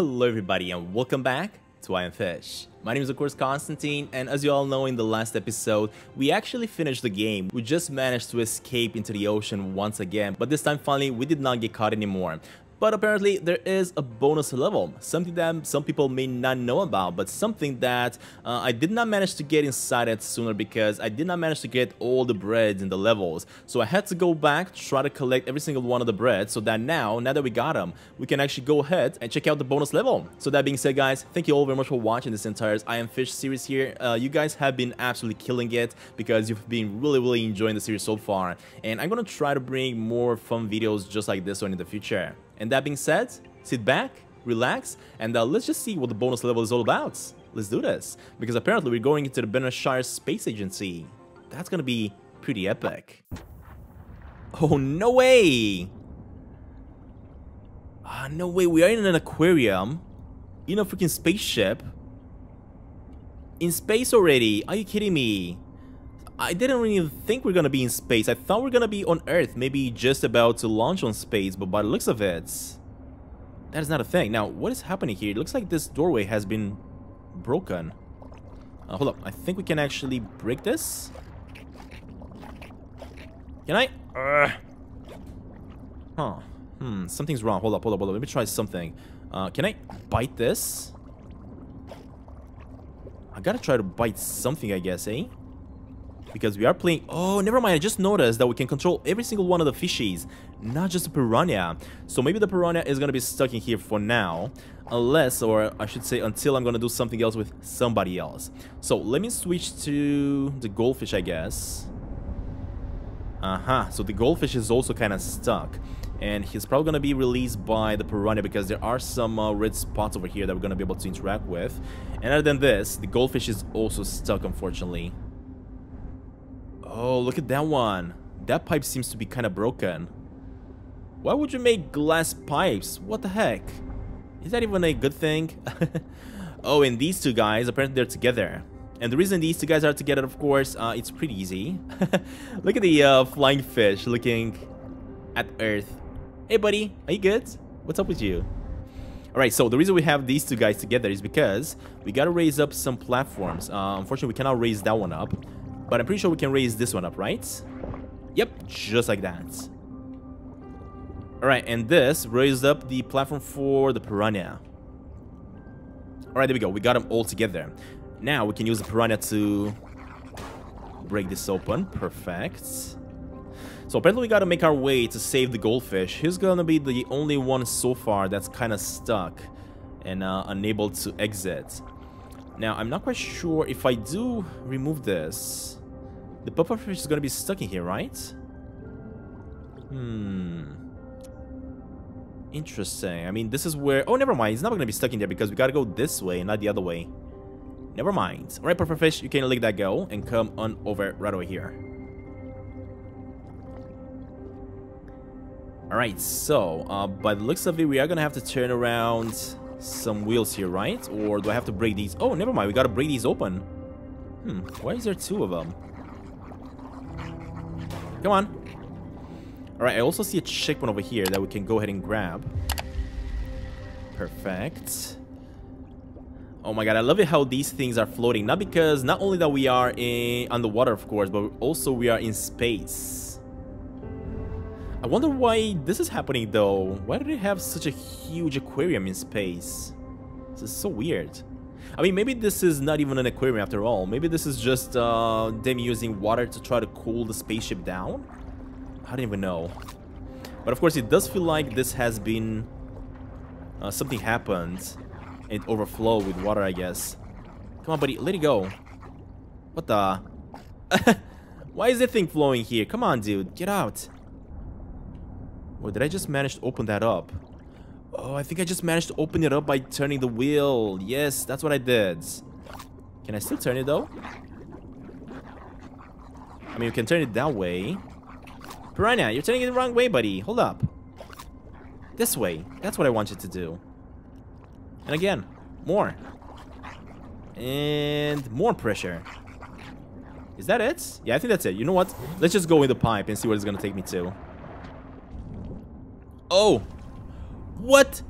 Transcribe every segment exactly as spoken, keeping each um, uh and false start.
Hello everybody and welcome back to I Am Fish. My name is of course Constantin, and as you all know, in the last episode we actually finished the game. We just managed to escape into the ocean once again, but this time finally we did not get caught anymore. But apparently there is a bonus level, something that some people may not know about, but something that uh, I did not manage to get inside it sooner because I did not manage to get all the breads in the levels. So I had to go back, try to collect every single one of the breads, so that now, now that we got them, we can actually go ahead and check out the bonus level. So that being said, guys, thank you all very much for watching this entire I Am Fish series here. Uh, you guys have been absolutely killing it because you've been really, really enjoying the series so far. And I'm going to try to bring more fun videos just like this one in the future. And that being said, sit back, relax, and uh, let's just see what the bonus level is all about. Let's do this, because apparently we're going into the Beneshire Space Agency. That's gonna be pretty epic. Oh, no way! Ah, no way, we are in an aquarium, in a freaking spaceship, in space already, are you kidding me? I didn't really think we're gonna be in space. I thought we're gonna be on Earth, maybe just about to launch on space, but by the looks of it, that is not a thing. Now, what is happening here? It looks like this doorway has been broken. Uh, hold up, I think we can actually break this. Can I? Uh, huh, hmm, something's wrong. Hold up, hold up, hold up, let me try something. Uh, can I bite this? I gotta try to bite something, I guess, eh? Because we are playing... Oh, never mind. I just noticed that we can control every single one of the fishies, not just the piranha. So maybe the piranha is going to be stuck in here for now. Unless, or I should say until I'm going to do something else with somebody else. So let me switch to the goldfish, I guess. Uh-huh. So the goldfish is also kind of stuck. And he's probably going to be released by the piranha because there are some uh, red spots over here that we're going to be able to interact with. And other than this, the goldfish is also stuck, unfortunately. Oh, look at that one. That pipe seems to be kind of broken. Why would you make glass pipes? What the heck? Is that even a good thing? Oh, and these two guys, apparently they're together. And the reason these two guys are together, of course, uh, it's pretty easy. Look at the uh, flying fish looking at Earth. Hey, buddy, are you good? What's up with you? Alright, so the reason we have these two guys together is because we gotta raise up some platforms. Uh, unfortunately, we cannot raise that one up. But I'm pretty sure we can raise this one up, right? Yep, just like that. Alright, and this raised up the platform for the piranha. Alright, there we go. We got them all together. Now we can use the piranha to break this open. Perfect. So apparently we gotta make our way to save the goldfish. He's gonna be the only one so far that's kind of stuck and uh, unable to exit. Now, I'm not quite sure if I do remove this... The pufferfish is gonna be stuck in here, right? Hmm... Interesting. I mean, this is where... Oh, never mind. It's not gonna be stuck in there because we gotta go this way and not the other way. Never mind. Alright, pufferfish, you can let that go and come on over right over here. Alright, so, uh, by the looks of it, we are gonna have to turn around... some wheels here, right? Or do I have to break these? Oh, never mind. We gotta break these open. Hmm. Why is there two of them? Come on. Alright, I also see a checkpoint over here that we can go ahead and grab. Perfect. Oh my god, I love it how these things are floating. Not because, not only that we are in, underwater, of course, but also we are in space. I wonder why this is happening, though. Why do they have such a huge aquarium in space? This is so weird. I mean, maybe this is not even an aquarium after all. Maybe this is just uh, them using water to try to cool the spaceship down? I don't even know. But of course, it does feel like this has been... Uh, something happened. It overflowed with water, I guess. Come on, buddy. Let it go. What the... Why is that thing flowing here? Come on, dude. Get out. Or did I just manage to open that up? Oh, I think I just managed to open it up by turning the wheel. Yes, that's what I did. Can I still turn it, though? I mean, you can turn it that way. Piranha, you're turning it the wrong way, buddy. Hold up. This way. That's what I want you to do. And again, more. And more pressure. Is that it? Yeah, I think that's it. You know what? Let's just go in the pipe and see where it's going to take me to. Oh! What?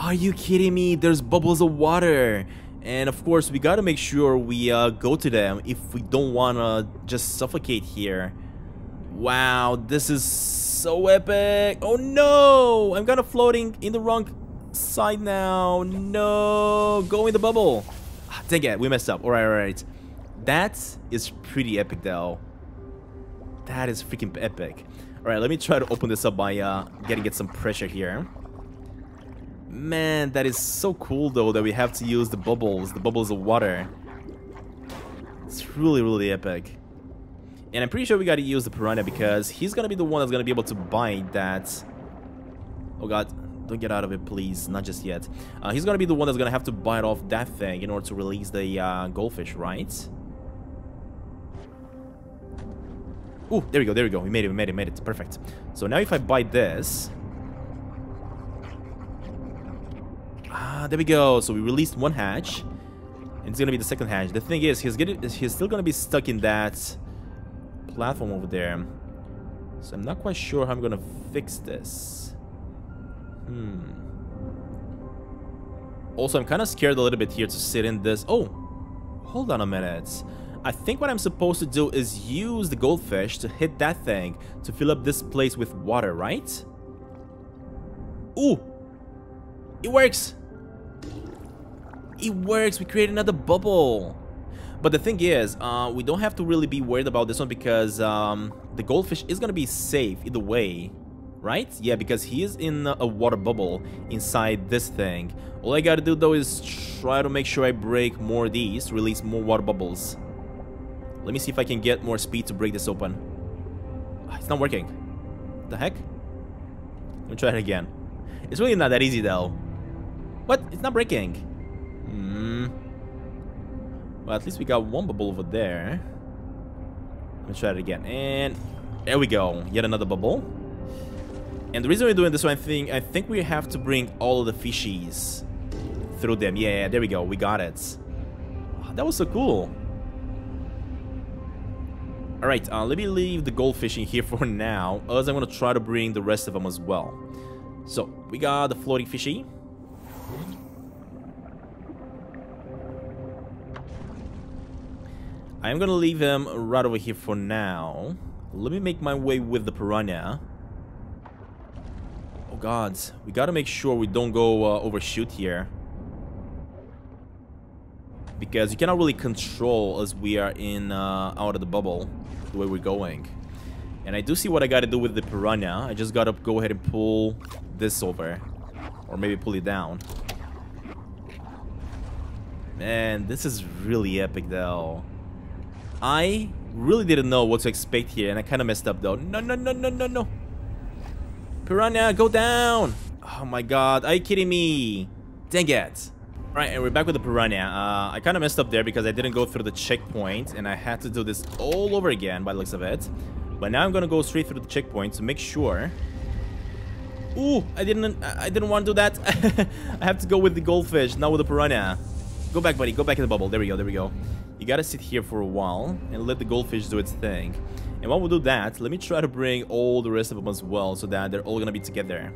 Are you kidding me? There's bubbles of water. And of course, we gotta make sure we uh, go to them if we don't wanna just suffocate here. Wow, this is so epic. Oh no, I'm kinda floating in the wrong side now. No, go in the bubble. Ah, dang it, we messed up. Alright, alright. That is pretty epic though. That is freaking epic. Alright, let me try to open this up by uh, getting it some pressure here. Man, that is so cool though that we have to use the bubbles, the bubbles of water. It's really, really epic. And I'm pretty sure we gotta use the piranha because he's gonna be the one that's gonna be able to bite that. Oh god, don't get out of it please, not just yet. Uh, he's gonna be the one that's gonna have to bite off that thing in order to release the uh, goldfish, right? Ooh, there we go, there we go, we made it, we made it, we made it, perfect. So now if I bite this... Ah, there we go. So we released one hatch, and it's gonna be the second hatch. The thing is, he's getting, he's still gonna be stuck in that platform over there. So I'm not quite sure how I'm gonna fix this. Hmm. Also, I'm kind of scared a little bit here to sit in this. Oh, hold on a minute. I think what I'm supposed to do is use the goldfish to hit that thing to fill up this place with water, right? Ooh, it works. It works, we create another bubble. But the thing is, uh, we don't have to really be worried about this one because um, the goldfish is gonna be safe either way, right? Yeah, because he is in a water bubble inside this thing. All I gotta do though is try to make sure I break more of these, release more water bubbles. Let me see if I can get more speed to break this open. It's not working. What the heck? Let me try it again. It's really not that easy though. What? It's not breaking. Hmm. Well, at least we got one bubble over there. Let me try it again. And there we go. Yet another bubble. And the reason we're doing this one thing, I think we have to bring all of the fishies through them. Yeah, there we go. We got it. Oh, that was so cool. Alright, uh, let me leave the goldfish in here for now. Otherwise, I'm going to try to bring the rest of them as well. So, we got the floating fishy. I'm gonna leave him right over here for now. Let me make my way with the piranha. Oh god, we gotta make sure we don't go uh, overshoot here. Because you cannot really control as we are in uh, out of the bubble, the way we're going. And I do see what I gotta do with the piranha. I just gotta go ahead and pull this over. Or maybe pull it down. Man, this is really epic though. I really didn't know what to expect here, and I kind of messed up though. No, no, no, no, no, no. Piranha, go down. Oh my god, are you kidding me? Dang it. Alright, and we're back with the piranha. Uh, I kind of messed up there because I didn't go through the checkpoint, and I had to do this all over again by the looks of it. But now I'm going to go straight through the checkpoint to make sure... Ooh, I didn't, I didn't want to do that. I have to go with the goldfish, not with the piranha. Go back, buddy. Go back in the bubble. There we go, there we go. You gotta sit here for a while and let the goldfish do its thing. And while we do that, let me try to bring all the rest of them as well so that they're all gonna be together.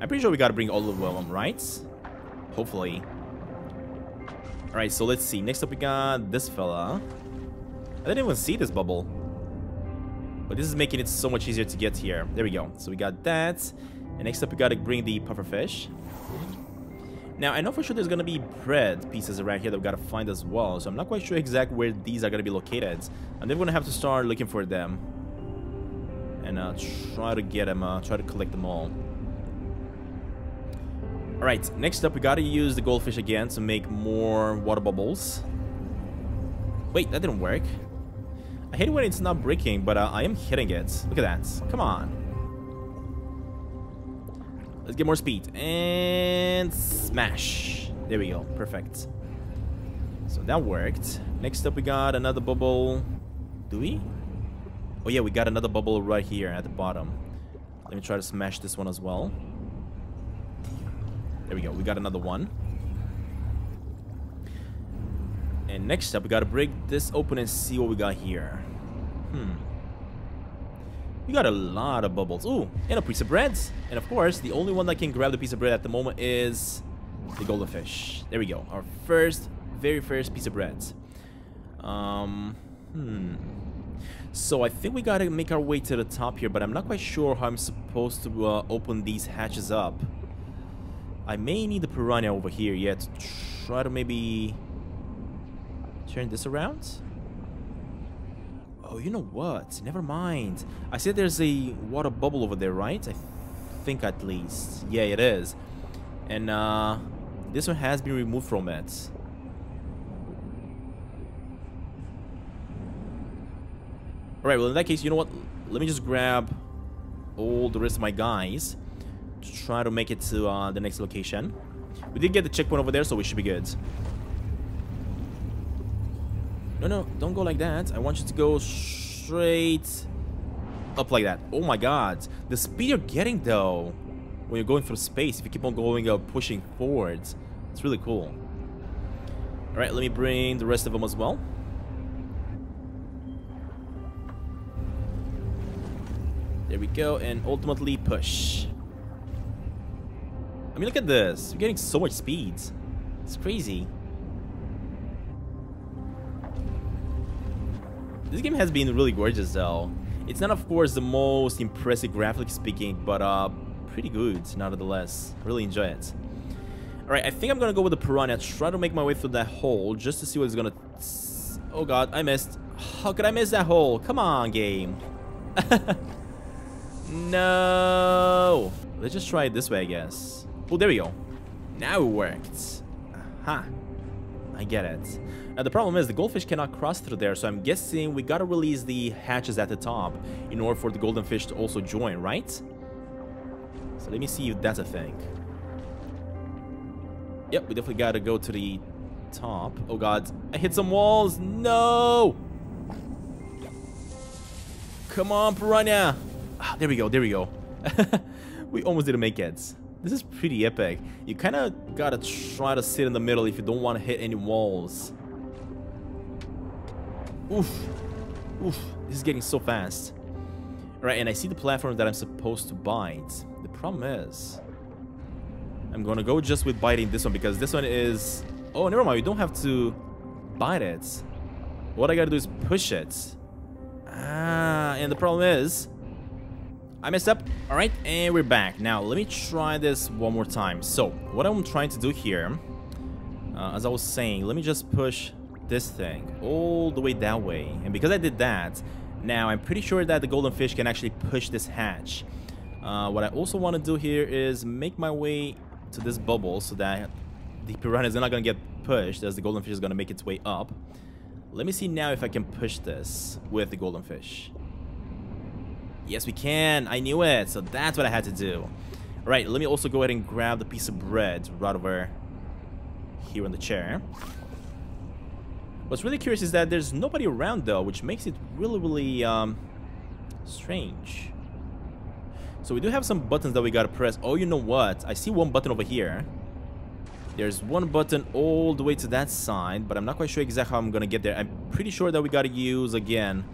I'm pretty sure we gotta bring all of them, right? Hopefully. Alright, so let's see. Next up we got this fella. I didn't even see this bubble. But this is making it so much easier to get here. There we go. So we got that. And next up we gotta bring the pufferfish. Now, I know for sure there's going to be bread pieces around here that we got to find as well, so I'm not quite sure exactly where these are going to be located. And then we're going to have to start looking for them. And uh, try to get them, uh, try to collect them all. Alright, next up we got to use the goldfish again to make more water bubbles. Wait, that didn't work. I hate it when it's not breaking, but uh, I am hitting it. Look at that. Come on. Let's get more speed, and smash. There we go, perfect. So that worked. Next up we got another bubble. Do we? Oh yeah, we got another bubble right here at the bottom. Let me try to smash this one as well. There we go, we got another one. And next up we gotta break this open and see what we got here. Hmm. You got a lot of bubbles. Ooh, and a piece of bread. And of course, the only one that can grab the piece of bread at the moment is the golden fish. There we go. Our first, very first piece of bread. Um, hmm. So I think we gotta make our way to the top here, but I'm not quite sure how I'm supposed to uh, open these hatches up. I may need the piranha over here yet. Yeah, to try to maybe turn this around. Oh, you know what? Never mind. I said there's a water bubble over there, right? I th think at least. Yeah, it is. And uh, this one has been removed from it. Alright, well in that case, you know what? Let me just grab all the rest of my guys to try to make it to uh, the next location. We did get the checkpoint over there, so we should be good. No, no, don't go like that. I want you to go straight up like that. Oh my god. The speed you're getting though, when you're going through space, if you keep on going up, uh, pushing forwards, it's really cool. Alright, let me bring the rest of them as well. There we go, and ultimately push. I mean, look at this. We're getting so much speed. It's crazy. This game has been really gorgeous, though. It's not, of course, the most impressive graphics speaking, but uh, pretty good, nonetheless. Really enjoy it. Alright, I think I'm gonna go with the piranha. Try to make my way through that hole just to see what it's gonna... Oh god, I missed. How could I miss that hole? Come on, game. No. Let's just try it this way, I guess. Oh, there we go. Now it worked. Aha. I get it. Now, the problem is the goldfish cannot cross through there, so I'm guessing we gotta release the hatches at the top in order for the golden fish to also join, right? So let me see if that's a thing. Yep, we definitely gotta go to the top. Oh god, I hit some walls. No! Come on, piranha! Ah, there we go, there we go. We almost didn't make it. This is pretty epic. You kind of got to try to sit in the middle if you don't want to hit any walls. Oof. Oof. This is getting so fast. Alright, and I see the platform that I'm supposed to bite. The problem is... I'm going to go just with biting this one because this one is... Oh, never mind. You don't have to bite it. What I got to do is push it. Ah, and the problem is... I messed up. Alright, and we're back. Now, let me try this one more time. So, what I'm trying to do here, uh, as I was saying, let me just push this thing all the way that way. And because I did that, now I'm pretty sure that the golden fish can actually push this hatch. Uh, what I also want to do here is make my way to this bubble so that the piranha is not going to get pushed as the golden fish is going to make its way up. Let me see now if I can push this with the golden fish. Yes, we can. I knew it. So that's what I had to do. All right, let me also go ahead and grab the piece of bread right over here on the chair. What's really curious is that there's nobody around, though, which makes it really, really um, strange. So we do have some buttons that we got to press. Oh, you know what? I see one button over here. There's one button all the way to that side, but I'm not quite sure exactly how I'm going to get there. I'm pretty sure that we got to use, again...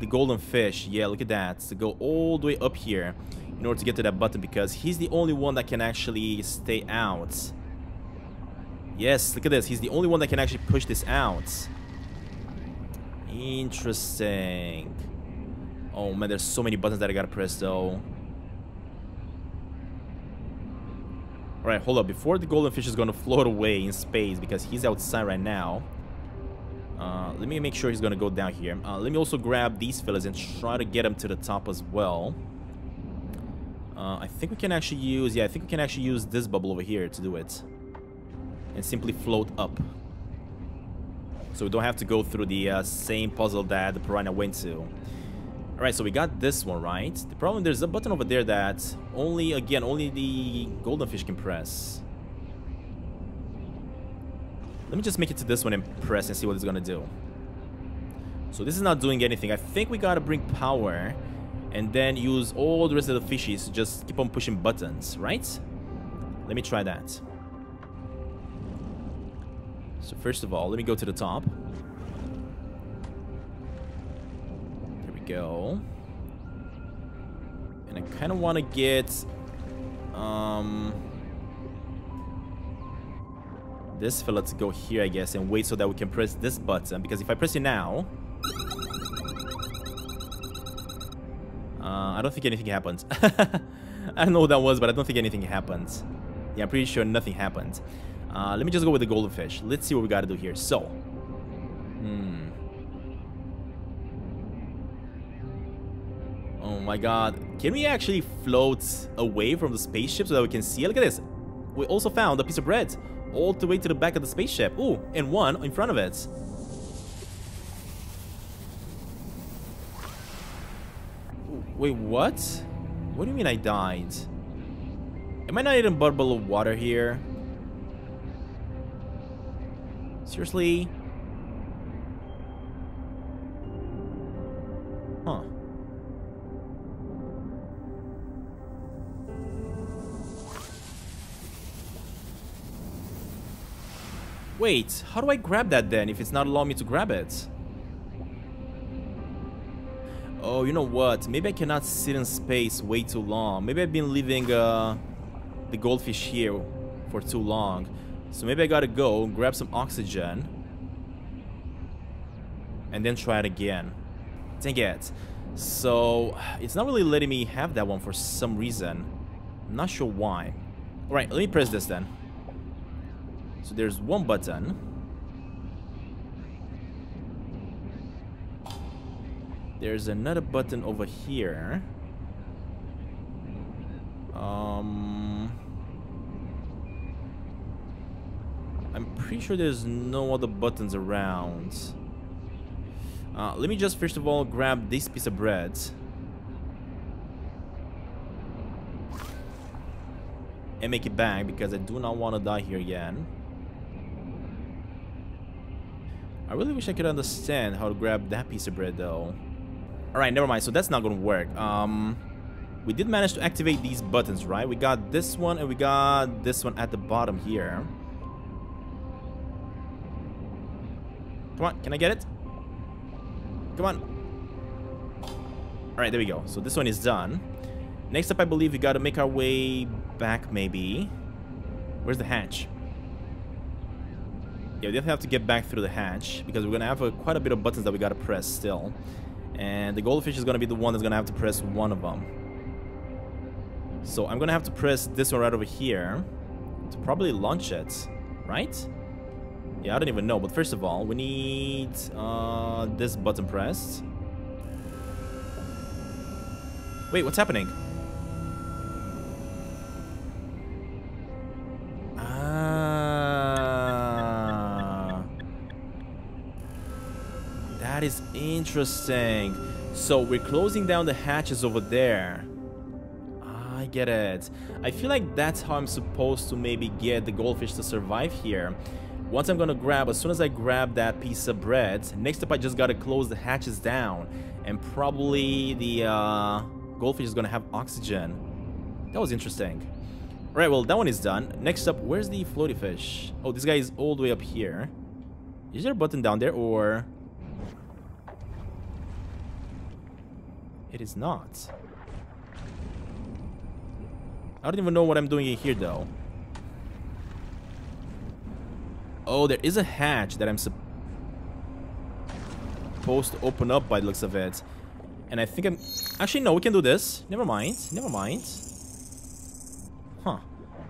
the golden fish, yeah, look at that, to go all the way up here in order to get to that button because he's the only one that can actually stay out. Yes, look at this, he's the only one that can actually push this out. Interesting. Oh man, there's so many buttons that I gotta press though. Alright, hold up, before the golden fish is gonna float away in space because he's outside right now. Uh, let me make sure he's gonna go down here. Uh, let me also grab these fellas and try to get them to the top as well. Uh, I think we can actually use... Yeah, I think we can actually use this bubble over here to do it. And simply float up. So we don't have to go through the uh, same puzzle that the piranha went to. Alright, so we got this one, right? The problem, there's a button over there that only, again, only the golden fish can press. Let me just make it to this one and press and see what it's gonna do. So this is not doing anything. I think we gotta bring power and then use all the rest of the fishies to just keep on pushing buttons, right? Let me try that. So first of all, let me go to the top. There we go. And I kind of want to get um, this fella to go here, I guess, and wait so that we can press this button. Because if I press it now, uh, I don't think anything happens. I don't know what that was, but I don't think anything happens. Yeah, I'm pretty sure nothing happened. Uh, let me just go with the goldfish. Let's see what we got to do here. So, hmm. Oh my god. Can we actually float away from the spaceship so that we can see it? Look at this. We also found a piece of bread all the way to the back of the spaceship. Ooh, and one in front of it. Wait, what? What do you mean I died? Am I not eating a bubble of water here? Seriously? Huh. Wait, how do I grab that then if it's not allowing me to grab it? Oh, you know what? Maybe I cannot sit in space way too long. Maybe I've been leaving uh, the goldfish here for too long. So maybe I gotta go grab some oxygen and then try it again. Dang it. So it's not really letting me have that one for some reason. I'm not sure why. Alright, let me press this then. So there's one button. There's another button over here. Um, I'm pretty sure there's no other buttons around. Uh, let me just first of all grab this piece of bread. And make it back because I do not want to die here again. I really wish I could understand how to grab that piece of bread though. Alright, never mind. So that's not gonna work. Um, we did manage to activate these buttons, right? We got this one and we got this one at the bottom here. Come on, can I get it? Come on. Alright, there we go. So this one is done. Next up, I believe we gotta make our way back, maybe. Where's the hatch? Yeah, we definitely have to get back through the hatch because we're gonna have a, quite a bit of buttons that we gotta press still. And the goldfish is going to be the one that's going to have to press one of them. So I'm going to have to press this one right over here to probably launch it, right? Yeah, I don't even know. But first of all, we need uh, this button pressed. Wait, what's happening? That is interesting. So we're closing down the hatches over there. I get it. I feel like that's how I'm supposed to maybe get the goldfish to survive here. Once I'm gonna grab, as soon as I grab that piece of bread, next up I just gotta close the hatches down. And probably the uh, goldfish is gonna have oxygen. That was interesting. Alright, well that one is done. Next up, where's the floaty fish? Oh, this guy is all the way up here. Is there a button down there or... It is not. I don't even know what I'm doing here, though. Oh, there is a hatch that I'm supposed to open up by the looks of it. And I think I'm... Actually, no, we can do this. Never mind. Never mind. Huh.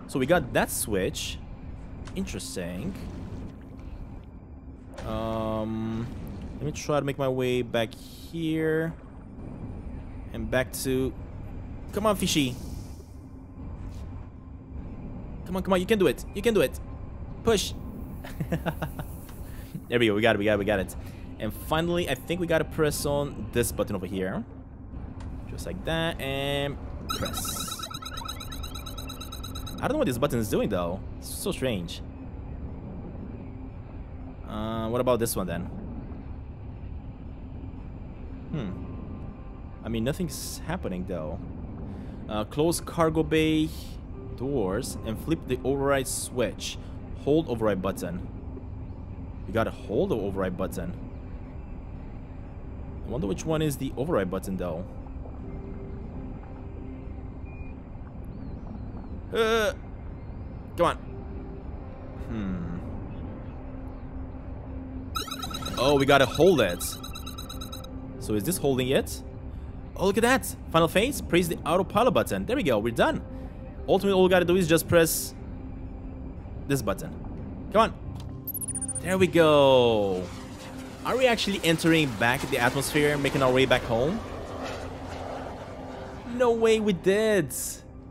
So we got that switch. Interesting. Um, let me try to make my way back here. And back to... Come on, fishy. Come on, come on. You can do it. You can do it. Push. There we go. We got it. We got it. We got it. And finally, I think we got to press on this button over here. Just like that. And press. I don't know what this button is doing, though. It's so strange. Uh, what about this one, then? Hmm. I mean, nothing's happening, though. Uh, close cargo bay doors and flip the override switch. Hold override button. You gotta hold the override button. I wonder which one is the override button, though. Uh, come on. Hmm. Oh, we gotta hold it. So is this holding it? Oh, look at that. Final phase. Press the autopilot button. There we go. We're done. Ultimately, all we gotta do is just press this button. Come on. There we go. Are we actually entering back the atmosphere and making our way back home? No way we did.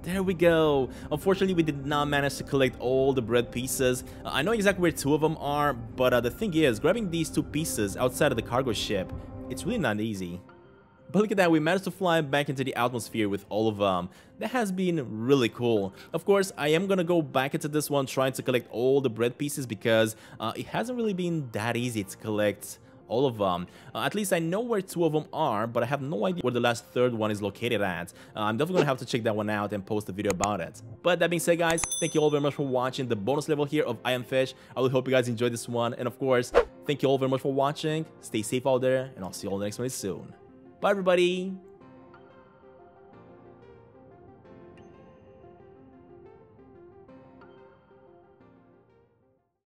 There we go. Unfortunately, we did not manage to collect all the bread pieces. Uh, I know exactly where two of them are, but uh, the thing is, grabbing these two pieces outside of the cargo ship, it's really not easy. But look at that, we managed to fly back into the atmosphere with all of them. That has been really cool. Of course, I am gonna go back into this one trying to collect all the bread pieces because uh, it hasn't really been that easy to collect all of them. Uh, at least I know where two of them are, but I have no idea where the last third one is located at. Uh, I'm definitely gonna have to check that one out and post a video about it. But that being said, guys, thank you all very much for watching the bonus level here of I Am Fish. I really hope you guys enjoyed this one. And of course, thank you all very much for watching. Stay safe out there, and I'll see you all in the next one soon. Bye, everybody.